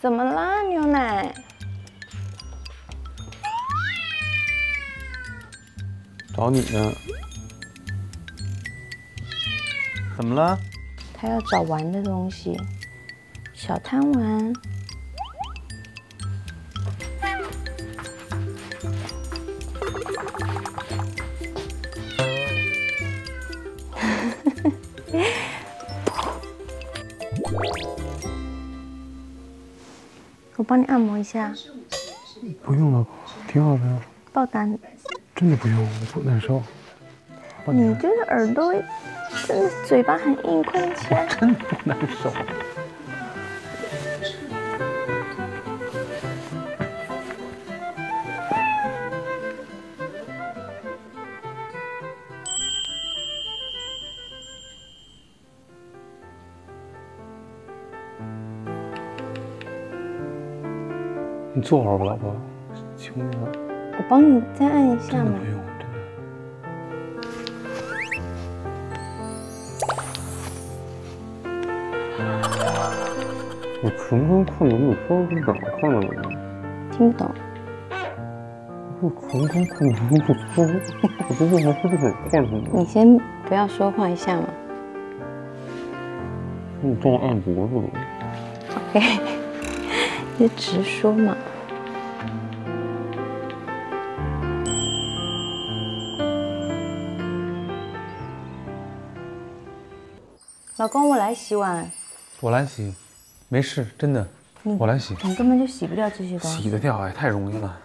怎么啦，牛奶？找你呢。怎么了？他要找玩的东西，小贪玩。我帮你按摩一下，不用了，挺好的。抱打，真的不用，我不难受。你这个耳朵，真的嘴巴很硬，快点起来。真的不难受。你坐会儿吧，老婆，轻一点。我帮你再按一下嘛。不用，真的。我纯坤看轮子坡是哪儿看的轮子？听不懂。我纯坤看轮子坡，我这为啥是哪儿看的？你先不要说话一下嘛。你帮我按脖子吧。OK。 你直说嘛！老公，我来洗碗。我来洗，没事，真的，我来洗。你根本就洗不掉这些东西。洗得掉哎，太容易了。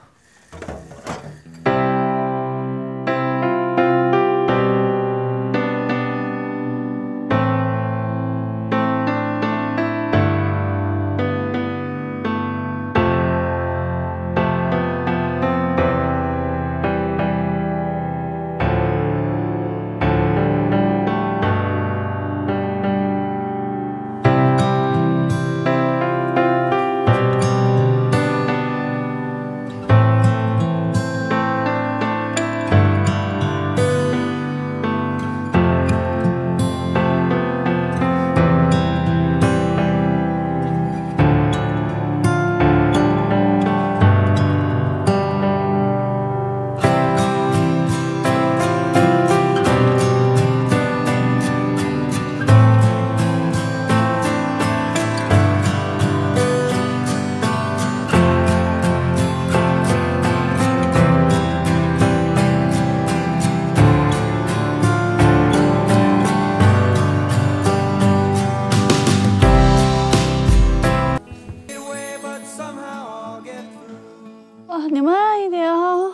你慢一点哦，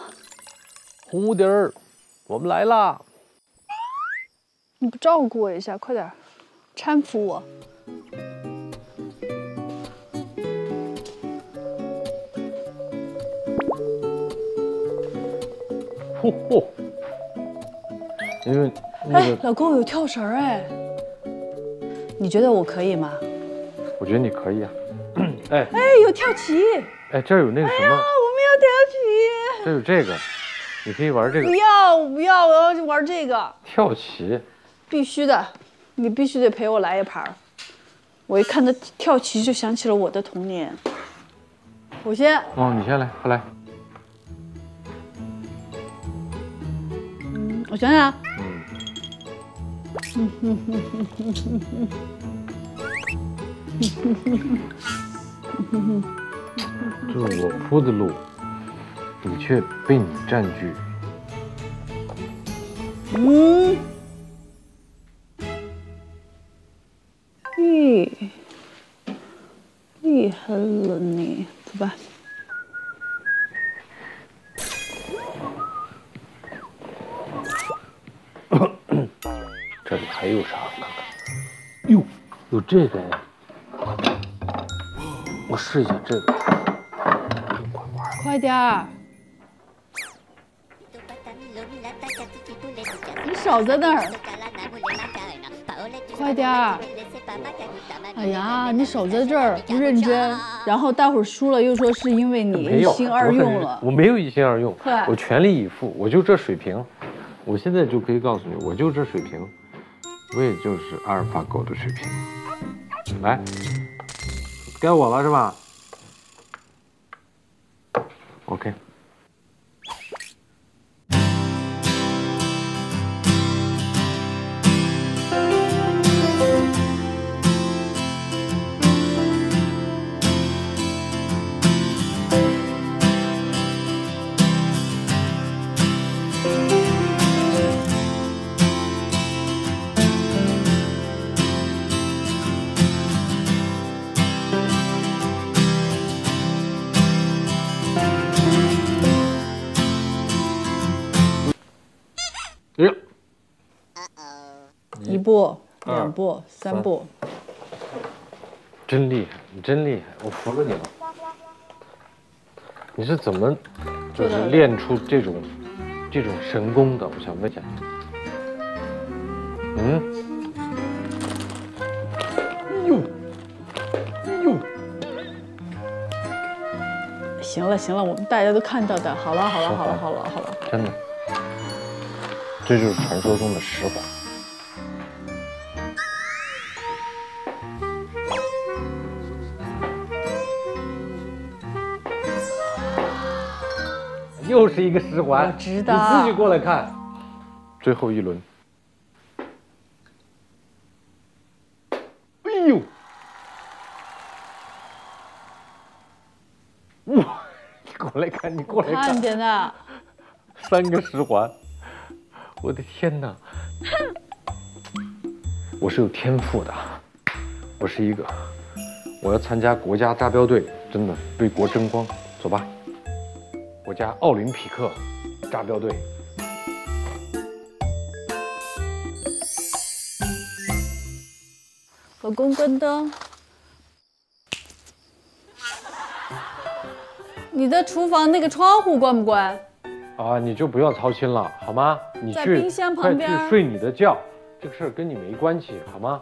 蝴蝶儿，我们来啦！你不照顾我一下，快点，搀扶我。嚯嚯！因为哎，老公有跳绳哎，你觉得我可以吗？我觉得你可以啊。哎哎，有跳棋。哎，这儿有那个什么。 这有这个，你可以玩这个。不要，我不要，我要玩这个。跳棋，必须的，你必须得陪我来一盘。我一看他跳棋，就想起了我的童年。我先。哦，你先来，快来。我想想。这是我铺的路。 你却被你占据。嗯，厉害了你，走吧。这里还有啥？看看，哟，有这个呀！我试一下这个，快点儿。 你少在那儿！快点儿！哎呀，你少在这儿不认真，然后待会儿输了又说是因为你一心二用了。我没有一心二用，我全力以赴，我就这水平，我现在就可以告诉你，我就这水平，我也就是阿尔法狗的水平。来，该我了是吧 ？OK。 一步，两步，三步，真厉害！你真厉害，我服了你了。你是怎么就是练出这种神功的？我想问一下。行了行了，我们大家都看到的。好了好了好了好了好了。真的，这就是传说中的十环。 又是一个十环，我知道，你自己过来看。最后一轮，哎呦，哇！你过来看，你过来看，看见了，三个十环，我的天哪！我是有天赋的，我是一个，我要参加国家扎标队，真的为国争光，走吧。 国家奥林匹克扎标队，老公关灯。你的厨房那个窗户关不关？啊，你就不要操心了，好吗？你去，在冰箱旁边，快去睡你的觉，这个事儿跟你没关系，好吗？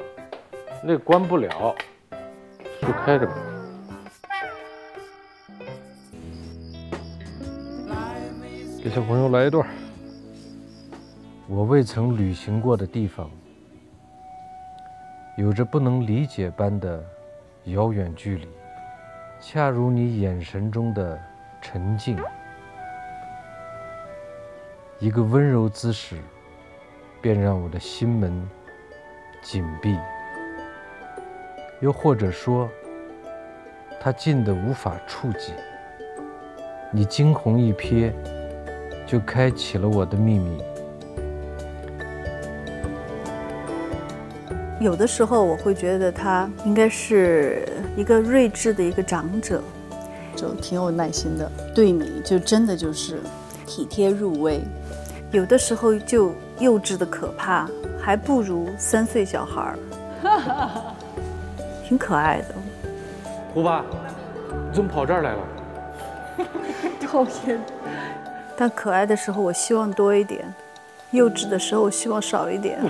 那个关不了，就开着吧。 给小朋友来一段。我未曾旅行过的地方，有着不能理解般的遥远距离，恰如你眼神中的沉静。一个温柔姿势，便让我的心门紧闭，又或者说，它近得无法触及。你惊鸿一瞥。 就开启了我的秘密。有的时候我会觉得他应该是一个睿智的一个长者，就挺有耐心的，对你就真的就是体贴入微。有的时候就幼稚的可怕，还不如3岁小孩儿，挺可爱的。胡巴，你怎么跑这儿来了？讨厌。 但可爱的时候，我希望多一点；幼稚的时候，我希望少一点。你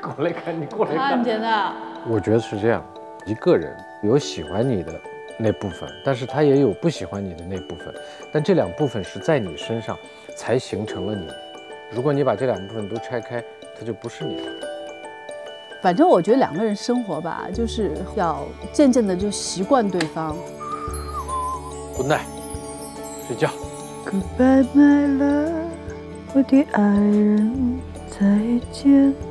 过来看，你过来看。看见的。我觉得是这样：一个人有喜欢你的那部分，但是他也有不喜欢你的那部分，但这两部分是在你身上才形成了你。如果你把这两部分都拆开，它就不是你了。反正我觉得两个人生活吧，就是要渐渐的就习惯对方。Good night， 睡觉。 Goodbye, my love， 我的爱人，再见。